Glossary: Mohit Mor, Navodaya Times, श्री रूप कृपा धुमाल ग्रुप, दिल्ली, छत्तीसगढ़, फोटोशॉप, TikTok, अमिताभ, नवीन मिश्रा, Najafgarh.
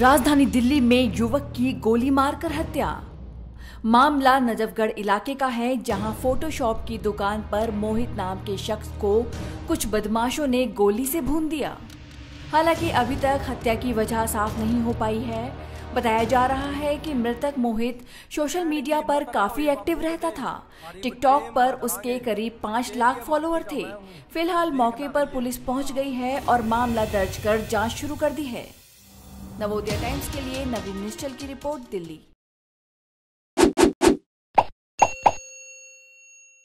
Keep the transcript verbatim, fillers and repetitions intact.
राजधानी दिल्ली में युवक की गोली मारकर हत्या। मामला नजफगढ़ इलाके का है, जहां फोटोशॉप की दुकान पर मोहित नाम के शख्स को कुछ बदमाशों ने गोली से भून दिया। हालांकि अभी तक हत्या की वजह साफ नहीं हो पाई है। बताया जा रहा है कि मृतक मोहित सोशल मीडिया पर काफी एक्टिव रहता था। टिकटॉक पर उसके करीब पाँच लाख फॉलोअर थे। फिलहाल मौके पर पुलिस पहुंच गई है और मामला दर्ज कर जांच शुरू कर दी है। नवोदय टाइम्स के लिए नवीन मिश्रा की रिपोर्ट, दिल्ली।